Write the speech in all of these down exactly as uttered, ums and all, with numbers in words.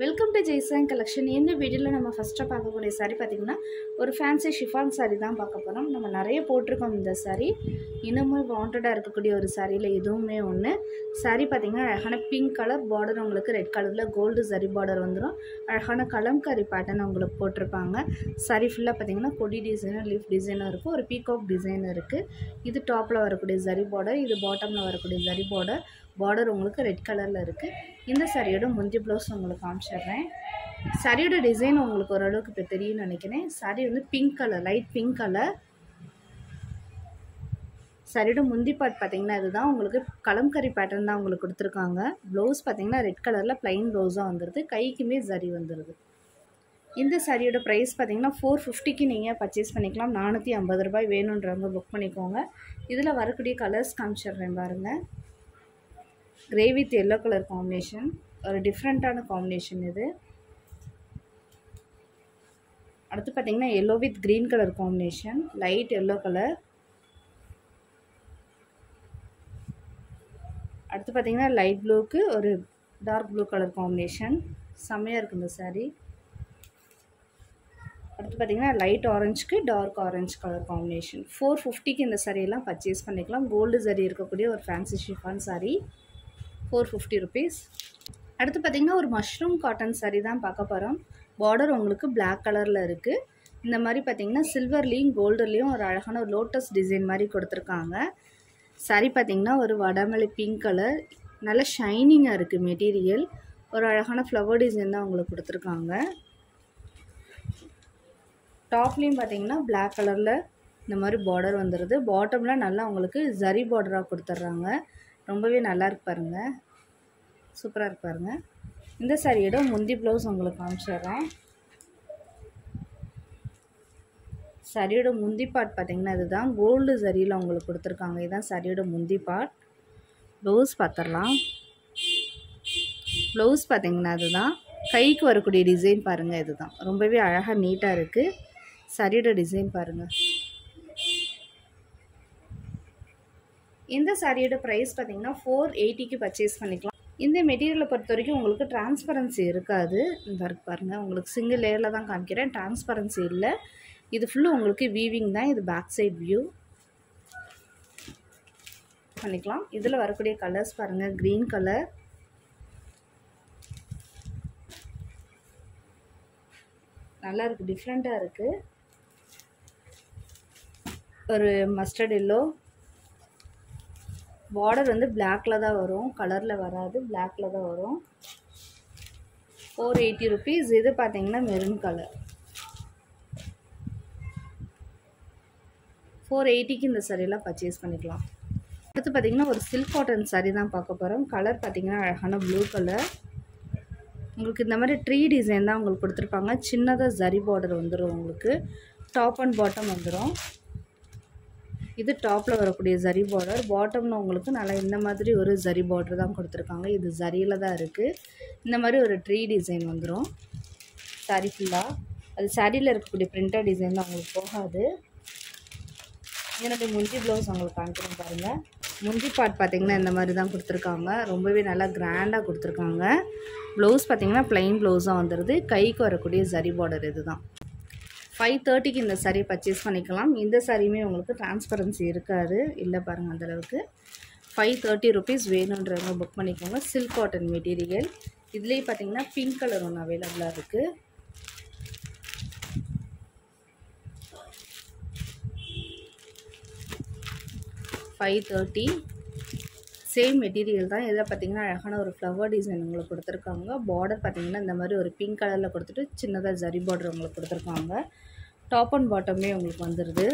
Welcome to Jai Saran Collection. In this video, we will first talk about a saree. A fancy chiffon saree. We will talk about this saree. We will talk about this saree. We will talk about this saree. Pink color border, red color, gold saree border. We will talk about this pattern. We will talk about this saree. We will talk about this saree. We will talk about this saree. We will talk about this saree. Border உங்களுக்கு red color la இருக்கு இந்த சாரியோட முந்தி blouse உங்களுக்கு காமிச்சறேன் சாரியோட design உங்களுக்கு ஓரளவுக்கு இப்ப தெரியும் நினைக்கிறேன் சாரி வந்து pink color light pink color சாரியோட முந்தி part பாத்தீங்கன்னா இதுதான் உங்களுக்கு கலம்கரி pattern தான் உங்களுக்கு கொடுத்திருக்காங்க blouse பாத்தீங்கன்னா red colorல plain blouse ஆ வந்திருது கைக்குமே ஜரி வந்திருது இந்த சாரியோட price பாத்தீங்கன்னா four fifty க்கு நீங்க purchase பண்ணிக்கலாம் four fifty ரூபாய் வேணும்ன்றவங்க book பண்ணிக்கோங்க இதுல வரக்கூடிய colors காமிச்சறேன் பாருங்க Grey with yellow color combination or different combination इधे अर्थात पतेंगे yellow with green color combination light yellow color अर्थात पतेंगे light blue के और dark blue color combination समय अर्क में सारी अर्थात पतेंगे light orange के dark orange color combination four fifty के नसारी लां purchase करने के लां gold जरी अर्क पड़े और fancy chiffon सारी four fifty rupees அடுத்து பாத்தீங்கன்னா ஒரு மஷ்ரூம் காட்டன் saree தான் பார்க்க போறோம் border உங்களுக்கு black கலர்ல இருக்கு இந்த மாதிரி பாத்தீங்கன்னா silverலயும் goldலயும் ஒரு அழகான ஒரு lotus design மாதிரி கொடுத்திருக்காங்க saree பாத்தீங்கன்னா ஒரு வடமலை pink color நல்ல shining-ஆ இருக்கு material ஒரு அழகான flower design தான் உங்களுக்கு கொடுத்திருக்காங்க topலயும் பாத்தீங்கன்னா black கலர்ல இந்த மாதிரி border வந்திருது bottomல நல்லா உங்களுக்கு zari border-ஆ கொடுத்துறாங்க ரொம்பவே நல்லா இருக்கு பாருங்க சூப்பரா இருக்கு பாருங்க இந்த சாரியோட முந்தி ப்лауஸ் உங்களுக்கு காமிச்சறேன் சாரியோட முந்தி பார்ட் பாத்தீங்கன்னா இதுதான் கோல்ட் ஜரியில உங்களுக்கு கொடுத்திருக்காங்க இதான் சாரியோட முந்தி பார்ட் ப்лауஸ் பாத்தறலாம் ப்лауஸ் பாத்தீங்கன்னா இதுதான் கைக்கு வரக்கூடிய டிசைன் பாருங்க இதுதான் ரொம்பவே அழகா நீட்டா இருக்கு சாரியோட டிசைன் பாருங்க இந்த சாரியோட price பாத்தீங்கன்னா four eighty க்கு purchase பண்ணிக்கலாம் இந்த மெட்டீரியல பொறுத்த வரைக்கும் உங்களுக்கு transparency இருக்காது வர்க் பாருங்க உங்களுக்கு single layerல தான் காமிக்கிறேன் transparency இல்ல இது full உங்களுக்கு weaving தான் இது back side view பண்ணிக்கலாம் இதுல வரக்கூடிய கலர்ஸ் பாருங்க green color நல்லா இருக்கு டிஃபரண்டா இருக்கு ஒரு mustard yellow border வந்து blackல தான் வரும் கலர்ல வராது blackல தான் வரும் four eighty rupees இது பாத்தீங்கன்னா மெரூன் கலர் four eighty க்கு இந்த saree எல்லாம் purchase பண்ணிக்கலாம் அடுத்து பாத்தீங்கன்னா ஒரு silk cotton saree தான் பார்க்க போறோம் கலர் பாத்தீங்கன்னா அழகான blue கலர் உங்களுக்கு இந்த மாதிரி tree design தான் உங்களுக்கு கொடுத்திருப்பாங்க சின்னதா zari border வந்துரும் உங்களுக்கு top and bottom வந்துரும் இது டாப்ல வரக்கூடிய ஜரி border பாட்டம்ல உங்களுக்கு நல்ல இந்த மாதிரி ஒரு ஜரி border தான் கொடுத்திருக்காங்க இது ஜரியில தான் இருக்கு இந்த மாதிரி ஒரு ட்ரீ டிசைன் வந்துரும் saree full-ஆ அது saree-ல இருக்கக்கூடிய printed design தான் உங்களுக்கு போகாது என்னோட முந்தி blouse உங்களுக்கு காமிக்கிறேன் பாருங்க முந்தி part பாத்தீங்கன்னா இந்த மாதிரி தான் கொடுத்திருக்காங்க ரொம்பவே நல்லா கிராண்டா கொடுத்திருக்காங்க blouse பாத்தீங்கன்னா plain blouse-ஆ வந்திருது கைக்கு வரக்கூடிய ஜரி border இதுதான் five thirty க்கு இந்த saree purchase பண்ணிக்கலாம் இந்த saree-மே உங்களுக்கு transparency இருக்காது இல்ல பாருங்க அந்த அளவுக்கு five thirty rupees வேணும்ன்றவங்க book பண்ணிக்கோங்க silk cotton material இதுலயே பாத்தீங்கன்னா pink color one available ஆ இருக்கு five thirty same material தான் இதல பாத்தீங்கன்னா அழகான ஒரு flower design உங்களுக்கு கொடுத்திருக்காங்க border பாத்தீங்கன்னா இந்த மாதிரி ஒரு pink கலர்ல கொடுத்துட்டு சின்னதா zari border உங்களுக்கு கொடுத்திருக்காங்க top and bottom மே உங்களுக்கு வந்திருது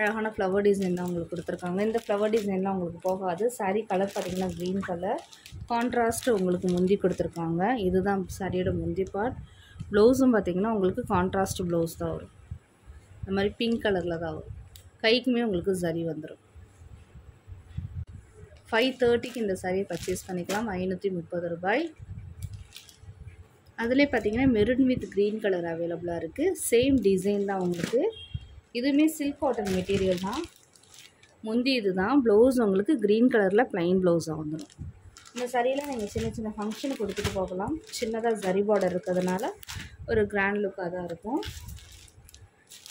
அழகான flower design தான் உங்களுக்கு கொடுத்திருக்காங்க இந்த flower designலாம் உங்களுக்கு போகாது saree color பாத்தீங்கன்னா green color contrast உங்களுக்கு முந்தி கொடுத்திருக்காங்க இதுதான் saree-யோட முந்தி part blouseம் பாத்தீங்கன்னா உங்களுக்கு contrast blouse தான் வரும் இந்த மாதிரி pink கலர்ல தான் வரும் கைக்குமே உங்களுக்கு zari வந்திரும் five thirty க்கு இந்த saree purchase பண்ணிக்கலாம் five thirty ரூபாய் அதுல பாத்தீங்கன்னா மெரூன் வித் green கலர் அவேலபிளா இருக்கு சேம் டிசைன் தான் உங்களுக்கு இதுமே silk cotton material தான் முந்தி இதுதான் blouse உங்களுக்கு green கலர்ல plain blouse ஆ வந்துரும் இந்த சரியில நீங்க சின்ன சின்ன ஃபங்க்ஷன் கொடுத்துட்டு போகலாம் சின்னதா ஜரி border இருக்குதுனால ஒரு கிராண்ட் லுக்கா தான் இருக்கும்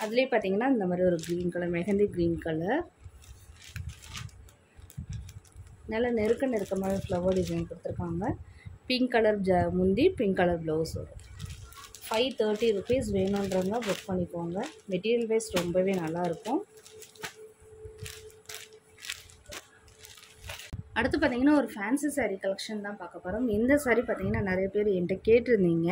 அதுலயே பாத்தீங்கன்னா இந்த மாதிரி ஒரு green color mehndi green color நல்ல நெருக்க நெருக்கமான flower design கொடுத்திருக்காங்க pink color முந்தி pink color blouse வரும் five thirty rupees வேணும்ன்றவங்க புக் பண்ணிக்கோங்க material wise ரொம்பவே நல்லா இருக்கும் அடுத்து பாத்தீங்கன்னா ஒரு ஃபேன்சி saree collection தான் பார்க்க போறோம் இந்த saree பாத்தீங்கன்னா நிறைய பேர் என்கிட்ட கேட்டிருந்தீங்க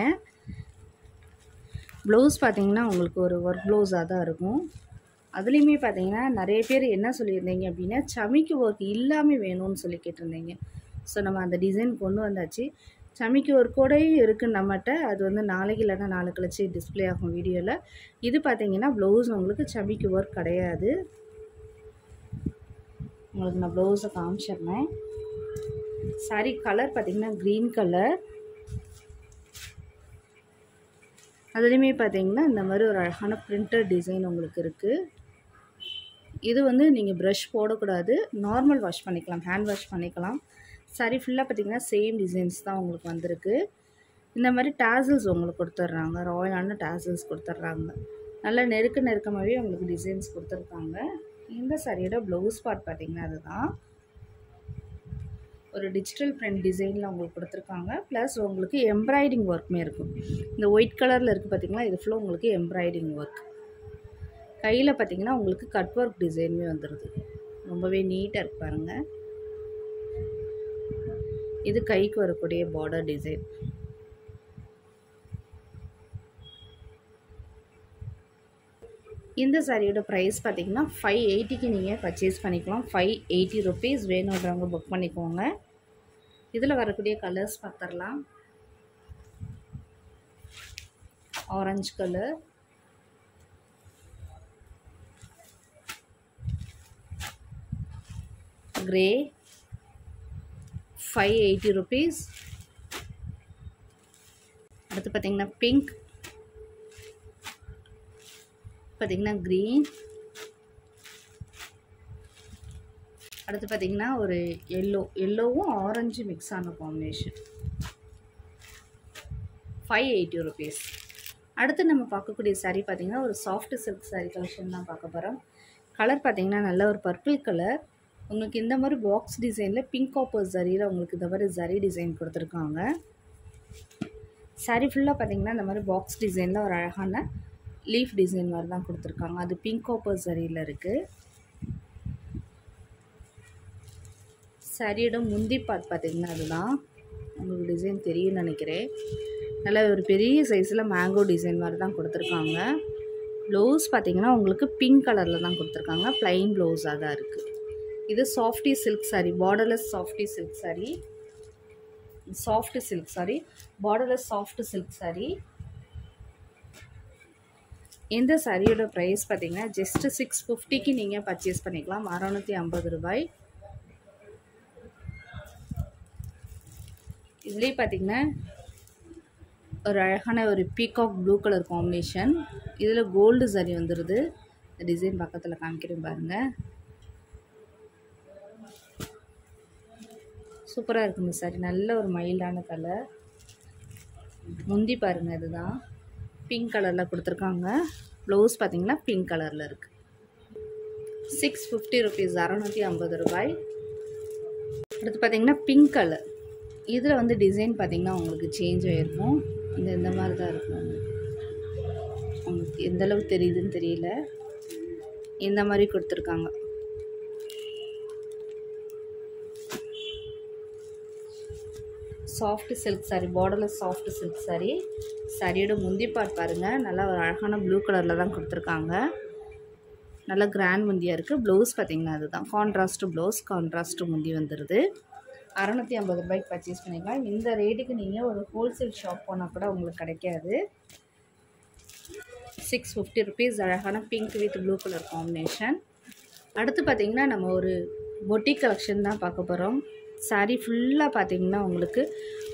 blouse பாத்தீங்கன்னா உங்களுக்கு ஒரு work blouse ஆ தான் இருக்கும் அதுலயுமே பாத்தீங்கன்னா நிறைய பேர் என்ன சொல்லிருந்தீங்க அப்படினா சமிக்கு work இல்லாம வேணும்னு சொல்லி கேட்டிருந்தீங்க சோ நம்ம அந்த டிசைன் கொண்டு வந்தாச்சு சமிக்கு work ஓடே இருக்கு நம்மட்ட அது வந்து நாளைக்கு இல்லனா நாளை கழிச்சு டிஸ்ப்ளே ஆகும் வீடியோல இது பாத்தீங்கன்னா blouse உங்களுக்கு சமிக்கு work கிடையாது உங்களுக்கு நான் blouse காமிச்சறேன் saree color பாத்தீங்கன்னா green color அதுலயே பாத்தீங்கன்னா இந்த மாதிரி ஒரு அழகான printed design உங்களுக்கு இருக்கு இது வந்து நீங்க brush போட கூடாது நார்மல் வாஷ் பண்ணிக்கலாம் hand wash பண்ணிக்கலாம் saree full-ஆ பாத்தீங்கன்னா same designs தான் உங்களுக்கு வந்திருக்கு இந்த மாதிரி tassels உங்களுக்கு கொடுத்துறாங்க ராயலான tassels கொடுத்துறாங்க நல்ல நெருக்கு நெருக்கமாவே உங்களுக்கு designs கொடுத்திருக்காங்க இந்த சாரியோட ப்лауஸ் பார்ட் பாத்தீங்கன்னா அதுதான் ஒரு டிஜிட்டல் print டிசைன்ல உங்களுக்கு கொடுத்திருக்காங்க பிளஸ் உங்களுக்கு எம்ப்ராய்டிங் வர்க்மே இருக்கும் இந்த white கலர்ல இருக்கு பாத்தீங்களா இது ஃபுல்லா உங்களுக்கு எம்ப்ராய்டிங் வர்க் கையில பாத்தீங்கன்னா உங்களுக்கு கட் வர்க் டிசைன்மே வந்திருது ரொம்பவே நீட்டா இருக்கு பாருங்க இது கைக்கு வரக்கூடிய border டிசைன் இந்த சாரியோட price பாத்தீங்கன்னா five eighty க்கு நீங்க purchase பண்ணிக்கலாம் five eighty rupees வேணும்ன்றவங்க புக் பண்ணிக்கோங்க இதுல வரக்கூடிய கலர்ஸ் பார்த்தறலாம் orange color grey five eighty rupees அடுத்து பாத்தீங்கன்னா pink பாத்தீங்கன்னா green அடுத்து பாத்தீங்கன்னா ஒரு yellow yellowவும் orange mix ஆன combination five eighty rupees அடுத்து நம்ம பார்க்கக்கூடிய saree பாத்தீங்கன்னா ஒரு soft silk saree collection தான் பார்க்க போறோம் கலர் பாத்தீங்கன்னா நல்ல ஒரு purple கலர் உங்களுக்கு இந்த மாதிரி box designல pink copper zariல உங்களுக்கு இந்த மாதிரி zari design கொடுத்திருக்காங்க saree full-ஆ பாத்தீங்கன்னா இந்த மாதிரி box designல ஒரு அழகான leaf design மாதிரி தான் கொடுத்திருக்காங்க அது pink copper zariல இருக்கு சாரியோட முந்தி பார்ட் பாத்தீங்கன்னா அதுதான் உங்களுக்கு டிசைன் தெரியும் நினைக்கிறேன் நல்ல ஒரு பெரிய சைஸ்ல mango design மாதிரி தான் கொடுத்திருக்காங்க blouse பாத்தீங்கன்னா உங்களுக்கு pink கலர்ல தான் கொடுத்திருக்காங்க plain blouse ஆ தான் இருக்கு இது softy silk saree borderless softy silk saree soft silk saree borderless soft silk saree இந்த சாரியோட price பாத்தீங்கன்னா just six fifty க்கு நீங்க purchase பண்ணிக்கலாம் six fifty ரூபாய் இதுலயே பாத்தீங்கன்னா ஒரு அழகான ஒரு peacock blue color combination இதுல gold saree வந்திருது இந்த டிசைன் பக்கத்துல காமிக்கிறேன் பாருங்க சூப்பரா இருக்குங்க saree நல்ல ஒரு மைல்டான கலர் முந்தி பாருங்க இதுதான் pink colorல கொடுத்திருக்காங்க blouse பாத்தீங்கன்னா pink colorல இருக்கு six fifty rupees six fifty ரூபாய் அடுத்து பாத்தீங்கன்னா pink color இதுல வந்து டிசைன் பாத்தீங்கன்னா உங்களுக்கு change ஆயிருக்கும் இந்த இந்த மாதிரி தான் இருக்கும் உங்களுக்கு எந்த அளவுக்கு தெரியுதுன்னு தெரியல இந்த மாதிரி கொடுத்திருக்காங்க soft silk saree borderless soft silk saree சாரியோட முந்தி பார்ட் பாருங்க நல்ல ஒரு அழகான ப்ளூ கலர்ல தான் கொடுத்திருக்காங்க நல்ல கிராண்ட் முந்தியா இருக்கு ப்лауஸ் பாத்தீங்கன்னா அதுதான் கான்ட்ராஸ்ட் ப்лауஸ் கான்ட்ராஸ்ட் முந்தி வந்திருது six fifty ரூபாய்க்கு பர்சேஸ் பண்ணிக்கலாம் இந்த ரேட்டுக்கு நீங்க ஒரு ஹோல்சேல் ஷாப் போனா கூட உங்களுக்கு கிடைக்காது six fifty rupees அழகான pink with blue color combination அடுத்து பாத்தீங்கன்னா நம்ம ஒரு boutique collection தான் பார்க்க போறோம் saree full-ஆ பாத்தீங்கன்னா உங்களுக்கு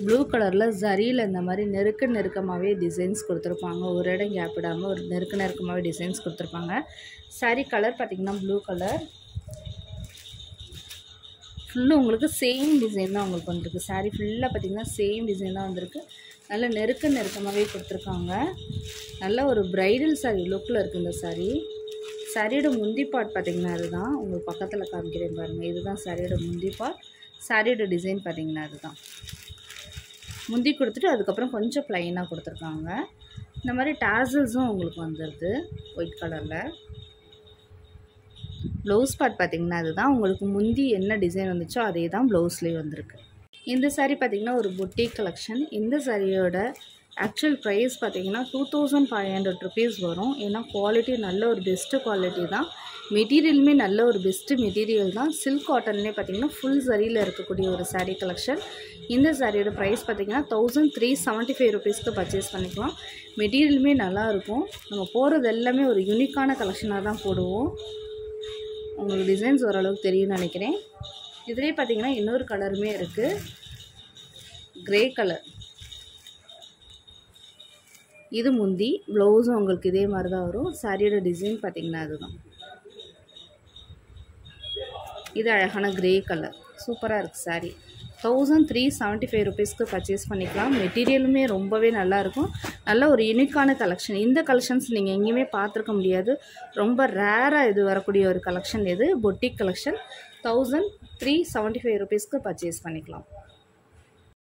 blue colorல zariல இந்த மாதிரி நெருக்கு நெருக்கமாவே டிசைன்ஸ் கொடுத்திருப்பாங்க ஒரு இடம் கேப் விடாம ஒரு நெருக்கு நெருக்கமாவே டிசைன்ஸ் கொடுத்திருப்பாங்க saree color பாத்தீங்கன்னா blue color full உங்களுக்கு சேம் டிசைன் தான் உங்களுக்கு வந்துருக்கு saree full-ஆ பாத்தீங்கன்னா சேம் டிசைன் தான் வந்திருக்கு நல்ல நெருக்க நெருக்கமாவே கொடுத்திருக்காங்க நல்ல ஒரு bridal saree look-ல இருக்கு இந்த saree saree-ட முந்தி part பாத்தீங்கன்னா அதுதான் உங்களுக்கு பக்கத்துல காமிக்கிறேன் பாருங்க இதுதான் saree-ட முந்தி part saree-ட டிசைன் பாத்தீங்கன்னா அதுதான் முந்தி கொடுத்துட்டு அதுக்கு அப்புறம் கொஞ்சம் plain-ஆ கொடுத்திருக்காங்க இந்த மாதிரி tassels-உம் உங்களுக்கு வந்திருக்கு white color-ல Blouse part पातेंगे அதுதான் உங்களுக்கு முந்தி என்ன டிசைன் வந்துச்சோ அதே தான் blouse-ல வந்திருக்கு இந்த saree பாத்தீங்கன்னா ஒரு boutique collection இந்த saree-யோட actual price பாத்தீங்கன்னா two thousand five hundred rupees வரும் ஏனா quality நல்ல ஒரு best quality தான் material-மே நல்ல ஒரு best material தான் silk cotton-லே பாத்தீங்கன்னா full saree-ல இருக்கக்கூடிய ஒரு saree collection இந்த saree-யோட price பாத்தீங்கன்னா one thousand three seventy-five rupees-க்கு purchase பண்ணிக்கலாம் material-மே நல்லா இருக்கும் நம்ம போறது எல்லாமே ஒரு unique-ஆன collection-ஆ தான் போடுவோம் உங்களுக்கு டிசைன்ஸ் ஓரளவுக்கு தெரியும் நினைக்கிறேன் இதுலயே பாத்தீங்கன்னா இன்னொரு கலருமே இருக்கு கிரே கலர் இது முந்தி ப்лауஸ் உங்களுக்கு இதே மாதிரி தான் வரும் சாரியோட டிசைன் பாத்தீங்கன்னா அதுதான் இது அழகான கிரே கலர் சூப்பரா இருக்கு sari one thousand three seventy-five rupees க்கு purchase பண்ணிக்கலாம் மெட்டீரியலுமே ரொம்பவே நல்லா இருக்கும் நல்ல ஒரு யூனிக்கான கலெக்ஷன் இந்த கலெக்ஷன்ஸ் நீங்க எங்கயுமே பார்த்திருக்க முடியாது ரொம்ப ரேரா இது வரக்கூடிய ஒரு கலெக்ஷன் இது boutique collection one thousand three seventy-five rupees க்கு purchase பண்ணிக்கலாம்